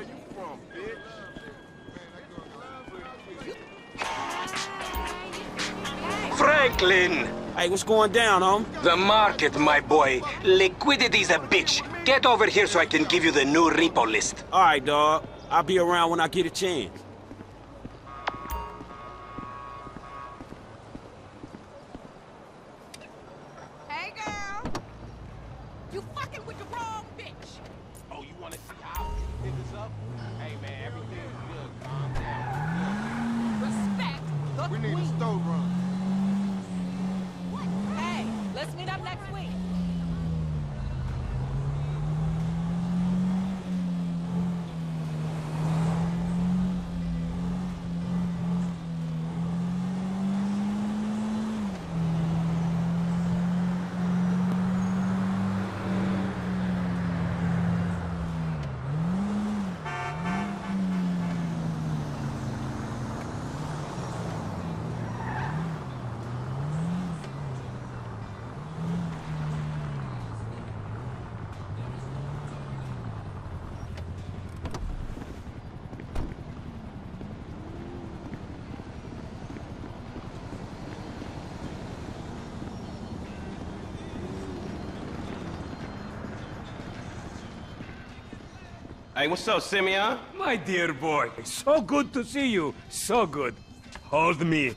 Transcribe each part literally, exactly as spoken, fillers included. where you from, bitch? Franklin! Hey, what's going down, home? The market, my boy. Liquidity's a bitch. Get over here so I can give you the new repo list. All right, dog. I'll be around when I get a chance. Hey, what's up, Simeon? My dear boy, so good to see you. So good. Hold me.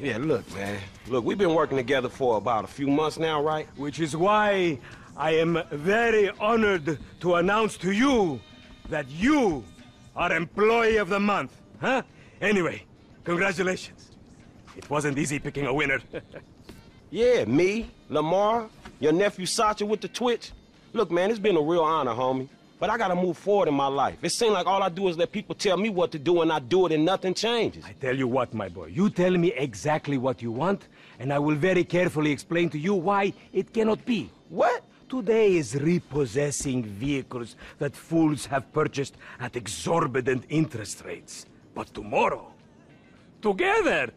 Yeah, look, man. Look, we've been working together for about a few months now, right? Which is why I am very honored to announce to you that you are Employee of the Month, huh? Anyway, congratulations. It wasn't easy picking a winner. Yeah, me, Lamar, your nephew Sasha with the twitch. Look, man, it's been a real honor, homie. But I gotta move forward in my life. It seems like all I do is let people tell me what to do, and I do it and nothing changes. I tell you what, my boy, you tell me exactly what you want, and I will very carefully explain to you why it cannot be. What? Today is repossessing vehicles that fools have purchased at exorbitant interest rates. But tomorrow, together,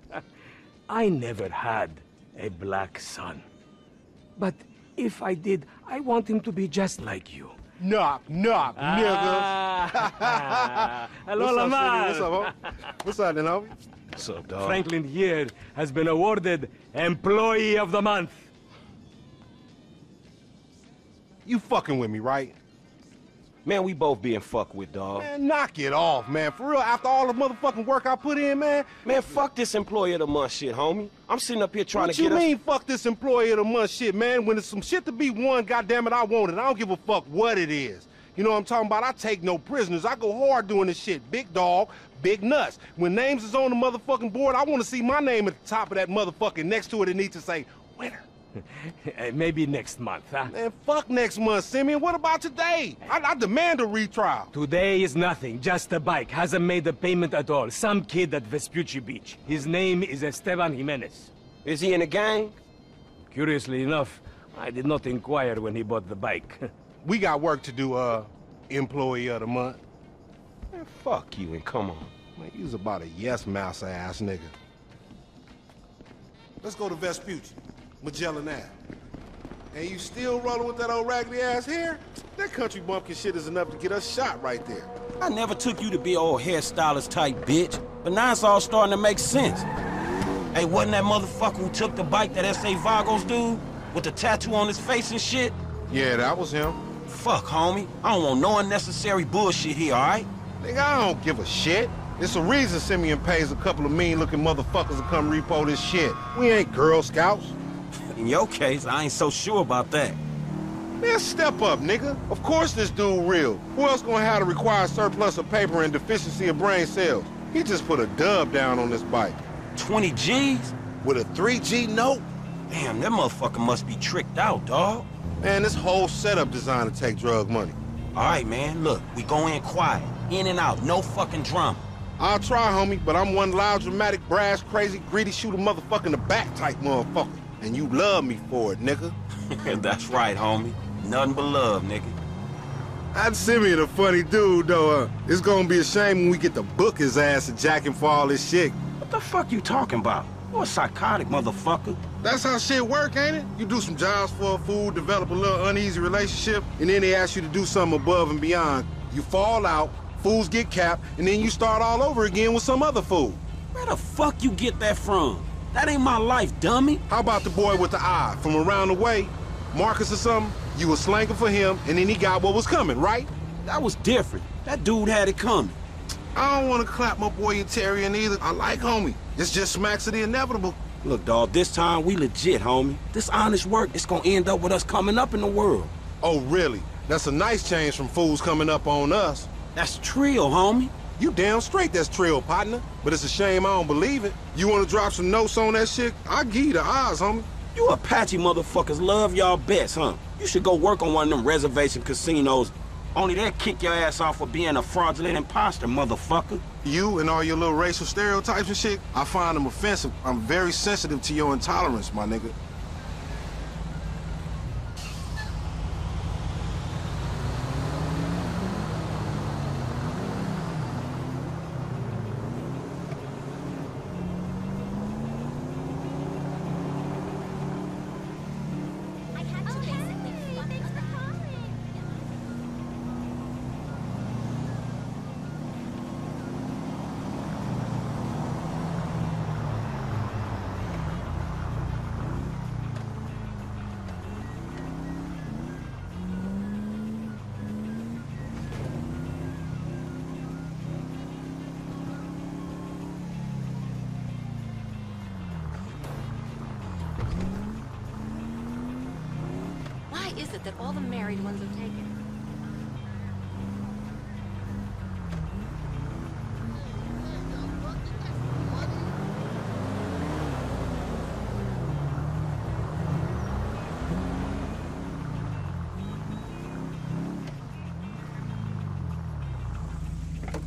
I never had a black son. But if I did, I want him to be just like you. Knock, knock, ah. Nigga. Hello, what's Lamar. Up, what's up, homie? What's up, then, homie? What's up, dog? Franklin here has been awarded Employee of the Month. You fucking with me, right? Man, we both being fucked with, dog. Man, knock it off, man. For real, after all the motherfucking work I put in, man. Man, fuck this Employee of the Month shit, homie. I'm sitting up here trying what to get What you mean, us... fuck this Employee of the Month shit, man? When it's some shit to be won, goddammit, I want it. I don't give a fuck what it is. You know what I'm talking about? I take no prisoners. I go hard doing this shit. Big dog, big nuts. When names is on the motherfucking board, I want to see my name at the top of that motherfucking next to it. It needs to say, winner. Maybe next month, huh? Man, fuck next month, Simeon. What about today? I, I demand a retrial. Today is nothing. Just a bike. Hasn't made a payment at all. Some kid at Vespucci Beach. His name is Esteban Jimenez. Is he in a gang? Curiously enough, I did not inquire when he bought the bike. We got work to do, uh, Employee of the Month. Man, fuck you and come on. Man, you's about a yes-mouse ass nigga. Let's go to Vespucci. Magellan Avenue. And you still rolling with that old raggedy ass hair? That country bumpkin shit is enough to get us shot right there. I never took you to be old hairstylist type bitch, but now it's all starting to make sense. Hey, wasn't that motherfucker who took the bike that S A Vagos dude with the tattoo on his face and shit? Yeah, that was him. Fuck, homie. I don't want no unnecessary bullshit here, all right? Nigga, I don't give a shit. It's a reason Simeon pays a couple of mean-looking motherfuckers to come repo this shit. We ain't Girl Scouts. In your case, I ain't so sure about that. Man, step up, nigga. Of course this dude real. Who else gonna have to require surplus of paper and deficiency of brain cells? He just put a dub down on this bike. twenty G's? With a three G note? Damn, that motherfucker must be tricked out, dawg. Man, this whole setup designed to take drug money. All right, man, look, we go in quiet. In and out, no fucking drama. I'll try, homie, but I'm one loud, dramatic, brass, crazy, greedy, shoot a motherfucker in the back type motherfucker. And you love me for it, nigga. That's right, homie. Nothing but love, nigga. I'd Simeon a funny dude, though. Uh, it's gonna be a shame when we get to book his ass and jack him for all this shit. What the fuck you talking about? You're a psychotic motherfucker. That's how shit work, ain't it? You do some jobs for a fool, develop a little uneasy relationship, and then they ask you to do something above and beyond. You fall out, Fools get capped, and then you start all over again with some other fool. Where the fuck you get that from? That ain't my life, dummy. How about the boy with the eye from around the way? Marcus or something? You were slanging for him, and then he got what was coming, right? That was different. That dude had it coming. I don't want to clap my boy and Terry in either. I like homie. It's just smacks of the inevitable. Look, dawg, this time we legit, homie. This honest work is gonna end up with us coming up in the world. Oh, really? That's a nice change from fools coming up on us. That's trill, homie. You damn straight that's trill, partner. But it's a shame I don't believe it. You wanna drop some notes on that shit? I give you the eyes, homie. You Apache motherfuckers love y'all best, huh? You should go work on one of them reservation casinos. Only they'll kick your ass off for being a fraudulent imposter, motherfucker. You and all your little racial stereotypes and shit, I find them offensive. I'm very sensitive to your intolerance, my nigga. Is it that all the married ones are taken?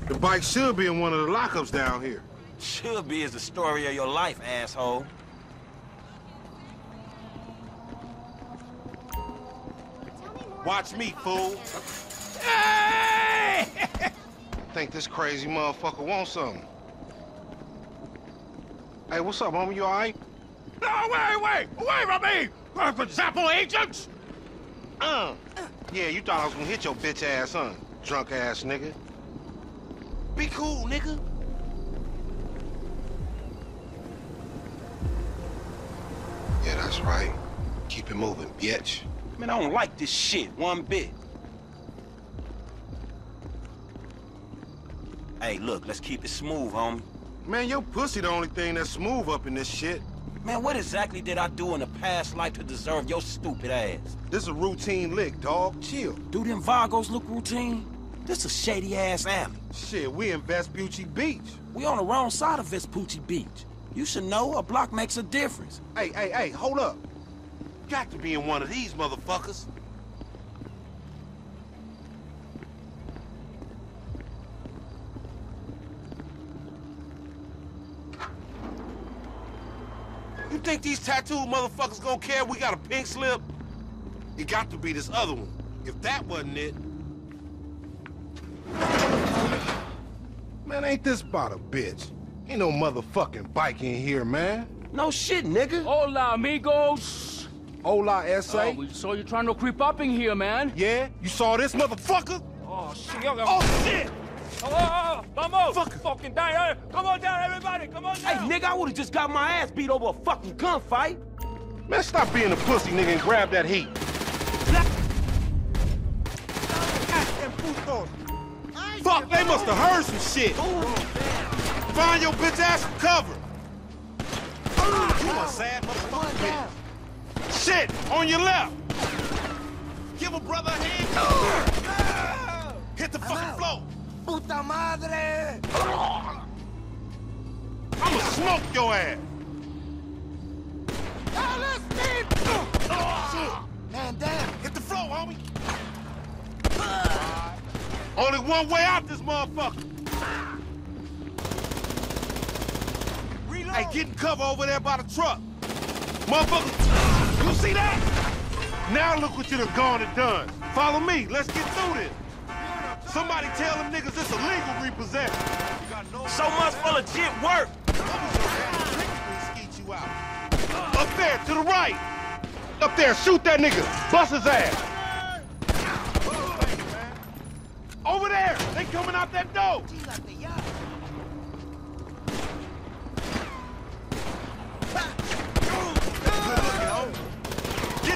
The bike should be in one of the lockups down here. Should be is the story of your life, asshole. Watch me, fool. Hey! Think this crazy motherfucker wants something. Hey, what's up, homie? You all right? No, wait, wait! Away from me! Perfect Zappo agents! Uh, yeah, you thought I was gonna hit your bitch ass, huh? Drunk ass nigga. Be cool, nigga. Yeah, that's right. Keep it moving, bitch. Man, I don't like this shit one bit. Hey, look, let's keep it smooth, homie. Man, your pussy the only thing that's smooth up in this shit. Man, what exactly did I do in a past life to deserve your stupid ass? This is a routine lick, dog. Chill. Do them Vagos look routine? This a shady-ass alley. Shit, we in Vespucci Beach. We on the wrong side of Vespucci Beach. You should know a block makes a difference. Hey, hey, hey, hold up. Got to be in one of these motherfuckers. You think these tattooed motherfuckers gonna care we got a pink slip? It got to be this other one. If that wasn't it... Man, ain't this about a bitch? Ain't no motherfucking bike in here, man. No shit, nigga. Hola, amigos. Hola, S A. Oh, we saw you trying to creep up in here, man. Yeah? You saw this motherfucker? Oh, shit. Oh, shit! Oh, vamos! Fucker. Fucking down. Come on down, everybody. Come on down. Hey, nigga, I would've just got my ass beat over a fucking gunfight. Man, stop being a pussy, nigga, and grab that heat. Fuck, they must have heard some shit. Find your bitch ass and cover. You a sad motherfucker, bitch. Shit! On your left! Give a brother a hand! Oh. Hit the I'm fucking out. Floor! Puta madre! I'ma smoke your ass! Now let's leave! Oh. Man down! Hit the floor, homie! Uh. Only one way out this motherfucker! Reload. Hey, get in cover over there by the truck! Motherfucker! You see that? Now look what you done gone and done. Follow me. Let's get through this. Somebody tell them niggas it's illegal repossession. So much for legit work. Up there, to the right. Up there, shoot that nigga. Bust his ass. Over there. They coming out. Let them know! Get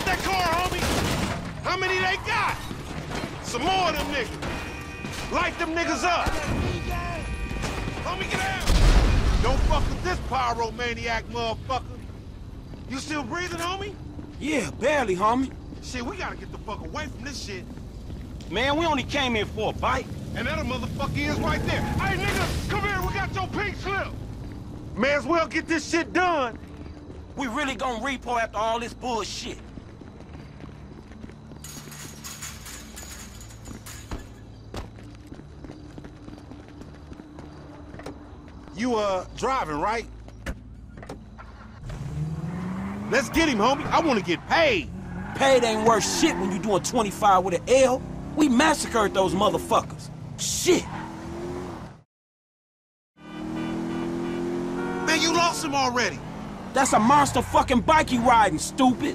that car, homie! How many they got? Some more of them niggas! Light them niggas up! Homie, get out! Don't fuck with this pyromaniac motherfucker! You still breathing, homie? Yeah, barely, homie. Shit, we gotta get the fuck away from this shit. Man, we only came here for a bite. And that a motherfucker is right there. Hey, nigga, come here, we got your pink slip. May as well get this shit done. We really gonna repo after all this bullshit. You, uh, driving, right? Let's get him, homie. I wanna get paid. Paid ain't worth shit when you doing twenty-five with an L. We massacred those motherfuckers. Shit! Man, you lost him already. That's a monster fucking bike you riding, stupid.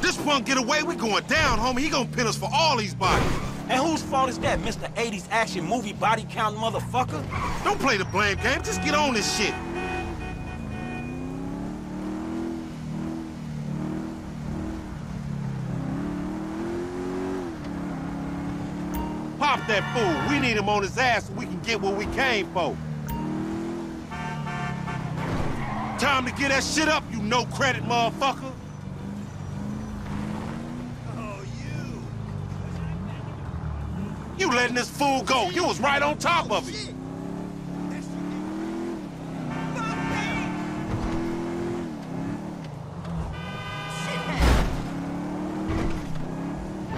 This punk get away, we going down, homie. He gonna pin us for all these bodies. And whose fault is that, Mister eighties action movie body count motherfucker? Don't play the blame game, just get on this shit. Pop that fool. We need him on his ass so we can get what we came for. Time to get that shit up, you no-credit motherfucker. Oh, you. You letting this fool go. You was right on top of it.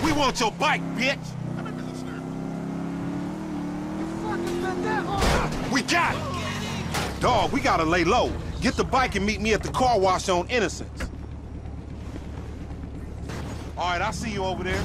We want your bike, bitch. We got it! Dog, we gotta lay low. Get the bike and meet me at the car wash on Innocence. All right, I'll see you over there.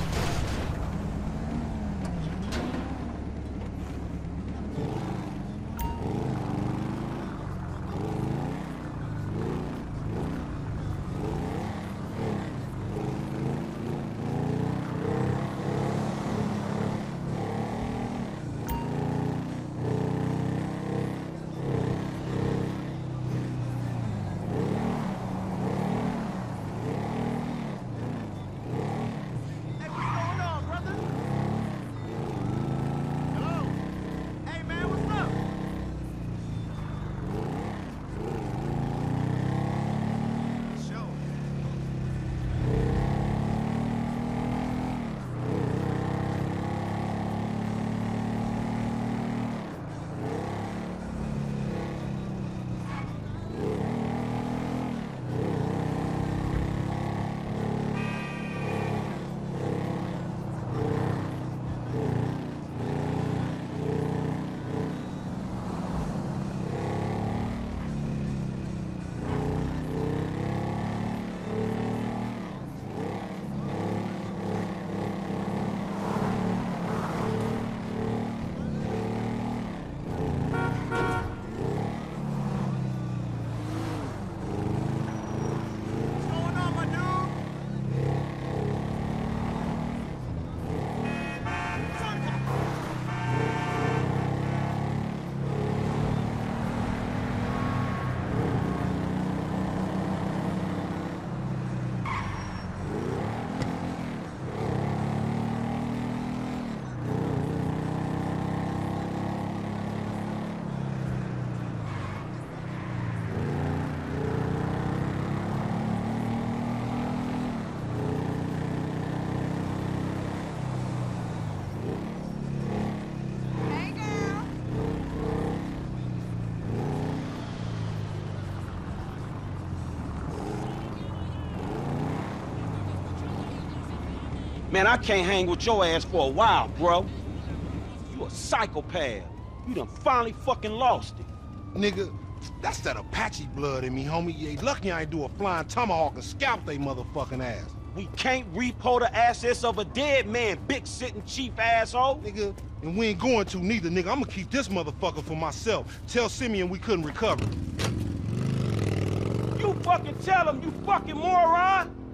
Man, I can't hang with your ass for a while, bro. You a psychopath. You done finally fucking lost it. Nigga, that's that Apache blood in me, homie. You ain't lucky I ain't do a flying tomahawk and scalp they motherfucking ass. We can't repo the assets of a dead man, big sitting cheap asshole. Nigga, and we ain't going to neither, nigga. I'ma keep this motherfucker for myself. Tell Simeon we couldn't recover. You fucking tell him, you fucking moron!